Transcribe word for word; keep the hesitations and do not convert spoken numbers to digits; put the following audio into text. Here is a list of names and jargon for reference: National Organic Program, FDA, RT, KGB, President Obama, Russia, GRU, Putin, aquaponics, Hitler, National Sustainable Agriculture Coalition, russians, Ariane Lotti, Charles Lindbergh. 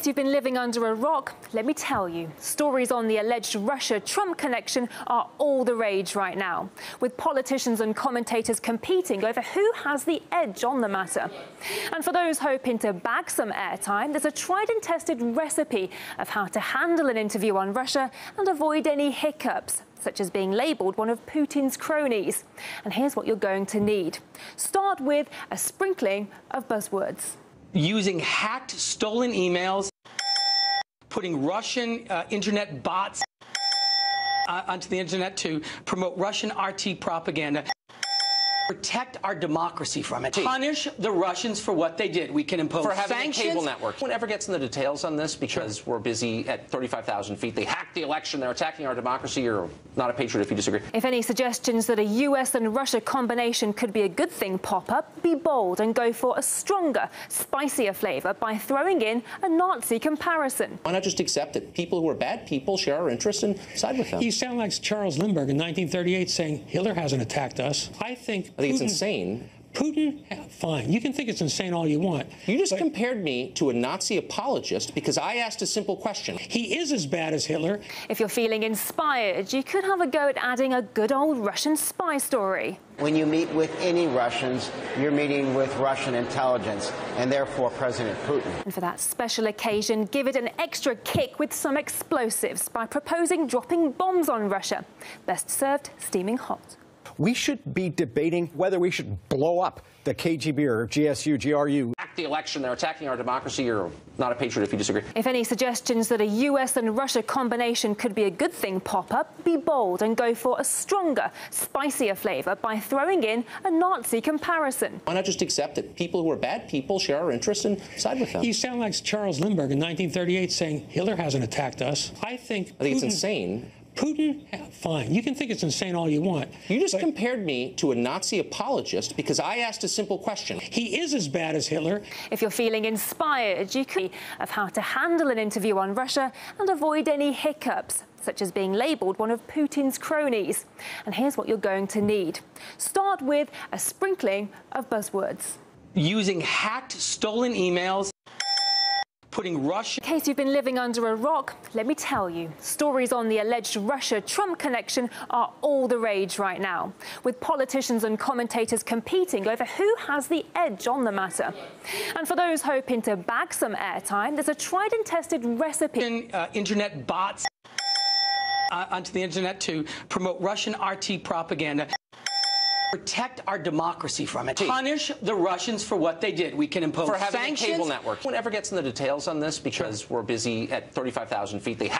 case you've been living under a rock, let me tell you, stories on the alleged Russia-Trump connection are all the rage right now, with politicians and commentators competing over who has the edge on the matter. And for those hoping to bag some airtime, there's a tried and tested recipe of how to handle an interview on Russia and avoid any hiccups, such as being labelled one of Putin's cronies. And here's what you're going to need. Start with a sprinkling of buzzwords. Using hacked, stolen emails, putting Russian uh, internet bots uh, onto the internet to promote Russian R T propaganda. Protect our democracy from it. Punish the Russians for what they did. We can impose for having sanctions. A cable network. No one ever gets in the details on this because sure. We're busy at thirty-five thousand feet. They hacked the election. They're attacking our democracy. You're not a patriot if you disagree. If any suggestions that a U S and Russia combination could be a good thing pop up, be bold and go for a stronger, spicier flavor by throwing in a Nazi comparison. Why not just accept that people who are bad people share our interests and side with them? You sound like Charles Lindbergh in nineteen thirty-eight saying Hitler hasn't attacked us. I think. I think it's insane. Putin, fine. You can think it's insane all you want. You just compared me to a Nazi apologist because I asked a simple question. He is as bad as Hitler. If you're feeling inspired, you could have a go at adding a good old Russian spy story. When you meet with any Russians, you're meeting with Russian intelligence and therefore President Putin. And for that special occasion, give it an extra kick with some explosives by proposing dropping bombs on Russia. Best served steaming hot. We should be debating whether we should blow up the K G B or G S U, G R U. Attack the election. They're attacking our democracy. You're not a patriot if you disagree. If any suggestions that a U S and Russia combination could be a good thing pop up, be bold and go for a stronger, spicier flavor by throwing in a Nazi comparison. Why not just accept that people who are bad people share our interests and side with them? You sound like Charles Lindbergh in nineteen thirty-eight saying Hitler hasn't attacked us. I think I think Putin it's insane. Putin, fine. You can think it's insane all you want. You just compared me to a Nazi apologist because I asked a simple question. He is as bad as Hitler. If you're feeling inspired, you could of how to handle an interview on Russia and avoid any hiccups, such as being labelled one of Putin's cronies. And here's what you're going to need. Start with a sprinkling of buzzwords. Using hacked, stolen emails. Putting Russia. In case you've been living under a rock, let me tell you, stories on the alleged Russia-Trump connection are all the rage right now, with politicians and commentators competing over who has the edge on the matter. And for those hoping to bag some airtime, there's a tried and tested recipe. Uh, internet bots uh, onto the internet to promote Russian R T propaganda. Protect our democracy from it. Punish the Russians for what they did. We can impose sanctions. For having a cable network. No one ever gets in the details on this because sure. We're busy at thirty-five thousand feet. They